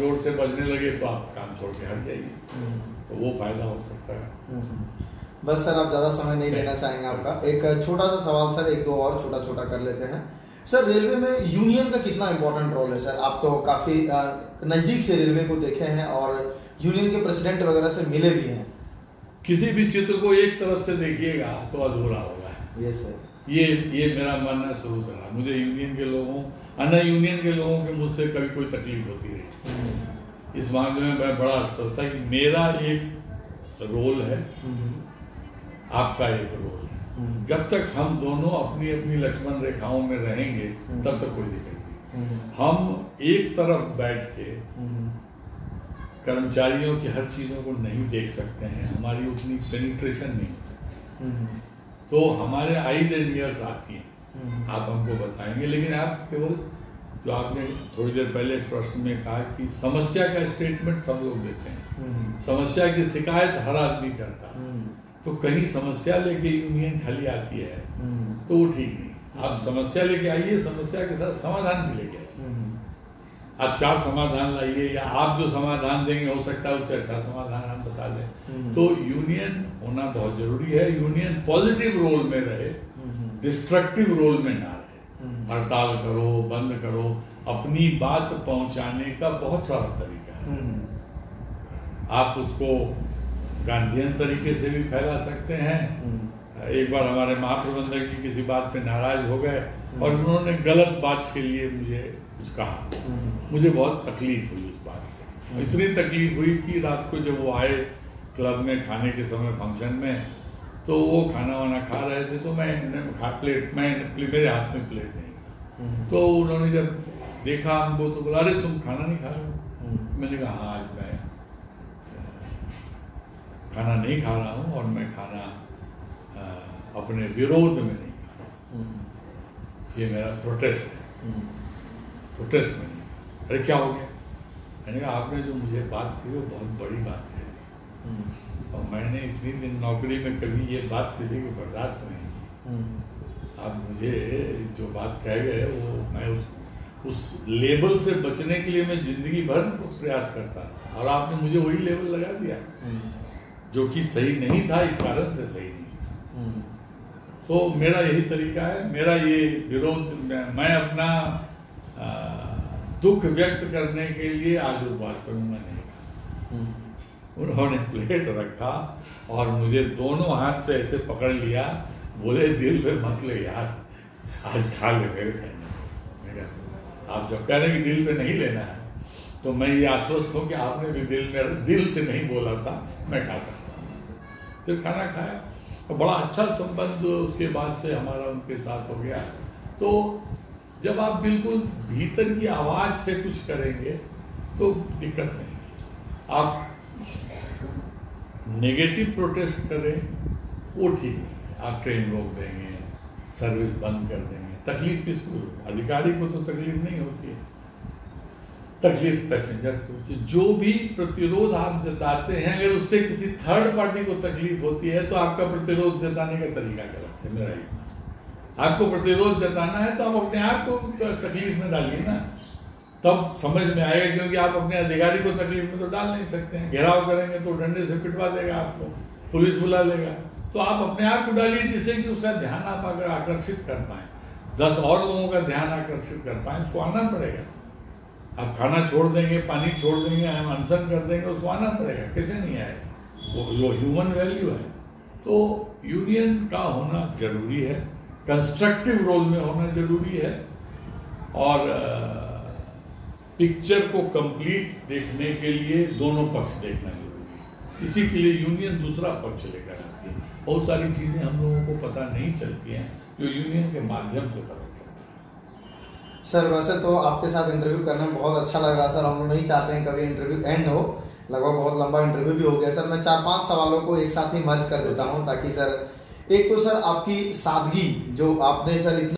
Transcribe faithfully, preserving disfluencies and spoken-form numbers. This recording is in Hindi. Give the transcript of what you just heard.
जोर से बजने लगे तो आप काम छोड़ के हट जाइए, तो वो फायदा हो सकता है। बस सर, आप ज़्यादा समय नहीं लेना चाहेंगे आपका। एक छोटा सा सवाल सर, एक दो और छोटा छोटा कर लेते हैं। सर, रेलवे में यूनियन का कितना इम्पोर्टेंट रोल है? सर, आप तो काफ़ी नज़दीक से रेलवे को देखे हैं और यूनियन के प्रेसिडेंट वगैरह से मिले भी हैं। किसी भी चित्र को एक तरफ से देखिएगा तो अधूरा होगा। ये सर, ये ये मेरा मानना शुरू से रहा। मुझे यूनियन के लोगों, अन्ना यूनियन के लोगों के मुझसे कभी कोई तकलीफ होती रही। इस मामले में मैं बड़ा स्पष्ट था कि मेरा एक रोल है, आपका एक रोल है। जब तक हम दोनों अपनी अपनी लक्ष्मण रेखाओं में रहेंगे तब तक कोई दिक्कत नहीं। हम एक तरफ बैठ के कर्मचारियों की हर चीज़ों को नहीं देख सकते हैं, हमारी उतनी पेनिट्रेशन नहीं हो सकती। तो हमारे आईज एंड ईयर्स आपकी हैं, आप हमको बताएंगे। लेकिन आप केवल जो आपने थोड़ी देर पहले प्रश्न में कहा कि समस्या का स्टेटमेंट सब लोग देते हैं, समस्या की शिकायत हर आदमी करता है, तो कहीं समस्या लेके यूनियन खाली आती है तो वो ठीक नहीं। आप समस्या लेके आइए, समस्या के साथ समाधान भी लेके आइए। आप चार समाधान लाइए, या आप जो समाधान देंगे हो सकता है उससे अच्छा समाधान हम बता दें। तो यूनियन होना बहुत जरूरी है। यूनियन पॉजिटिव रोल में रहे, डिस्ट्रक्टिव रोल में ना रहे। हड़ताल करो, बंद करो, अपनी बात पहुंचाने का बहुत सारा तरीका है। आप उसको गांधीयन तरीके से भी फैला सकते हैं। एक बार हमारे महाप्रबंधक जी किसी बात पे नाराज हो गए और उन्होंने गलत बात के लिए मुझे कुछ कहा, मुझे बहुत तकलीफ हुई उस बात से। इतनी तकलीफ हुई कि रात को जब वो आए क्लब में खाने के समय फंक्शन में, तो वो खाना वाना खा रहे थे, तो मैं प्लेट मैं मेरे हाथ में प्लेट नहीं था। तो उन्होंने जब देखा हमको तो बोला, अरे तुम खाना नहीं खा रहे हो? मैंने कहा हाँ, आज मैं खाना नहीं खा रहा हूँ, और मैं खाना आ, अपने विरोध में नहीं खा रहा हूँ, ये मेरा प्रोटेस्ट है, प्रोटेस्ट में नहीं खा। अरे क्या हो गया? मैंने कहा आपने जो मुझे बात की वो बहुत बड़ी बात है, और मैंने इतनी दिन नौकरी में कभी ये बात किसी को बर्दाश्त नहीं की। आप मुझे जो बात कह गए वो मैं उस उस लेबल से बचने के लिए मैं जिंदगी भर प्रयास करता, और आपने मुझे वही लेबल लगा दिया जो कि सही नहीं था, इस कारण से सही नहीं था। तो मेरा यही तरीका है, मेरा ये विरोध। मैं अपना आ, दुख व्यक्त करने के लिए आज उपवास करूँगा नहीं। उन्होंने प्लेट रखा और मुझे दोनों हाथ से ऐसे पकड़ लिया, बोले दिल पे मत ले यार, आज खा ले मेरे कहने। आप जब कह रहे कि दिल पे नहीं लेना है, तो मैं ये आश्वस्त हूँ कि आपने भी दिल में दिल से नहीं बोला था, मैं खा सकता हूँ। फिर खाना खाया, तो बड़ा अच्छा संबंध उसके बाद से हमारा उनके साथ हो गया। तो जब आप बिल्कुल भीतर की आवाज़ से कुछ करेंगे तो दिक्कत नहीं। आप नेगेटिव प्रोटेस्ट करें वो ठीक है, आप ट्रेन रोक देंगे, सर्विस बंद कर देंगे, तकलीफ किसको? अधिकारी को तो तकलीफ नहीं होती है, तकलीफ पैसेंजर को होती है। जो भी प्रतिरोध आप जताते हैं, अगर उससे किसी थर्ड पार्टी को तकलीफ होती है तो आपका प्रतिरोध जताने का तरीका गलत है। मेरा ये आपको प्रतिरोध जताना है तो आप अपने आप को तकलीफ में डालिए ना, तब समझ में आएगा। क्योंकि आप अपने अधिकारी को तकलीफ में तो डाल नहीं सकते हैं, घेराव करेंगे तो डंडे से पिटवा देगा आपको, पुलिस बुला लेगा। तो आप अपने आप को डालिए जिससे कि उसका ध्यान आप अगर आकर्षित कर पाएँ, दस और लोगों का ध्यान आकर्षित कर पाएँ, उसको आना पड़ेगा। आप खाना छोड़ देंगे, पानी छोड़ देंगे, हम अनशन कर देंगे, उसको आना पड़ेगा, कैसे नहीं आएगा? वो वो ह्यूमन वैल्यू है। तो यूनियन का होना जरूरी है, कंस्ट्रक्टिव रोल में होना जरूरी है, और पिक्चर को कंप्लीट देखने के लिए दोनों पक्ष देखना जरूरी है। इसी के लिए यूनियन दूसरा पक्ष लेकर आती है। बहुत सारी चीज़ें हम लोगों को पता नहीं चलती हैं जो यूनियन के माध्यम से पता चलती है। सर, वैसे तो आपके साथ इंटरव्यू करने में बहुत अच्छा लग रहा सर। हम लोग नहीं चाहते हैं कभी इंटरव्यू एंड हो, लगभग बहुत लंबा इंटरव्यू भी हो गया सर। मैं चार पाँच सवालों को एक साथ ही मर्ज कर देता हूँ, ताकि सर एक तो सर आपकी सादगी जो आपने सर